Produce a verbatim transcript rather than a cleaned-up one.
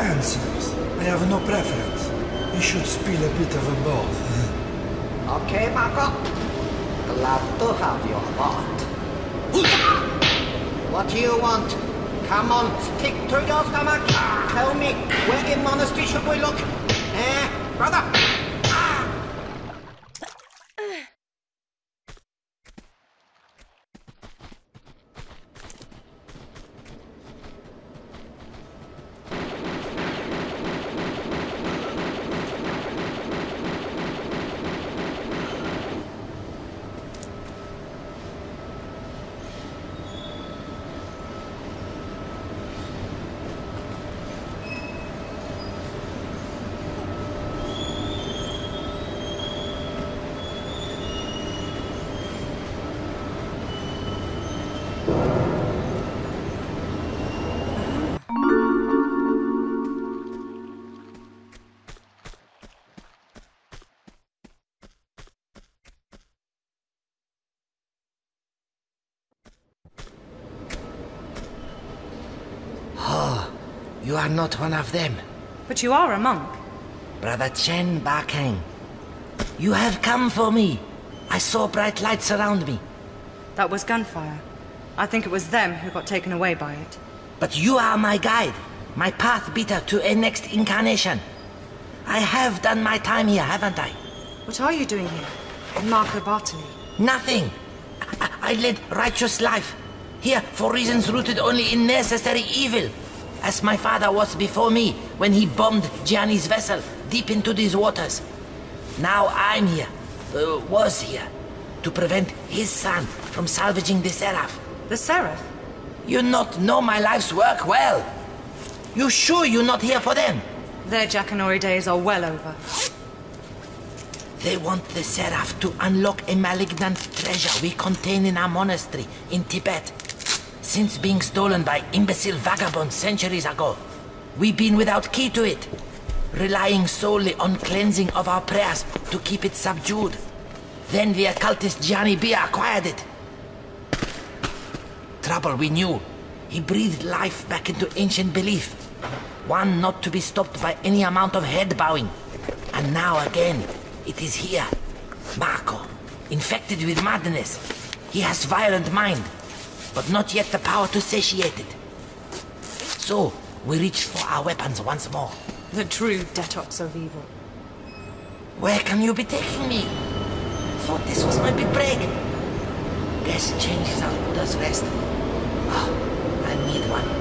answers. I have no preference. You should spill a bit of a both. Okay, Marco. Glad to have you aboard. What do you want? Come on, stick to your stomach. Tell me, where in monastery should we look? Eh, brother? You are not one of them. But you are a monk. Brother Chen Ba-keng, you have come for me. I saw bright lights around me. That was gunfire. I think it was them who got taken away by it. But you are my guide, my path beater to a next incarnation. I have done my time here, haven't I? What are you doing here, with Marco Bartoli? Nothing. I, I led righteous life, here for reasons rooted only in necessary evil. As my father was before me when he bombed Gianni's vessel deep into these waters. Now I'm here, uh, was here, to prevent his son from salvaging the Seraph. The Seraph? You not know my life's work well. You sure you're not here for them? Their Jackanory days are well over. They want the Seraph to unlock a malignant treasure we contain in our monastery in Tibet. Since being stolen by imbecile vagabonds centuries ago, we've been without key to it, relying solely on cleansing of our prayers to keep it subdued. Then the occultist Gianni B acquired it. Trouble we knew. He breathed life back into ancient belief, one not to be stopped by any amount of head bowing. And now again, it is here. Marco, infected with madness. He has violent mind, but not yet the power to satiate it. So, we reach for our weapons once more. The true detox of evil. Where can you be taking me? Thought this was my big break. Guess changes are Buddha's rest. Oh, I need one.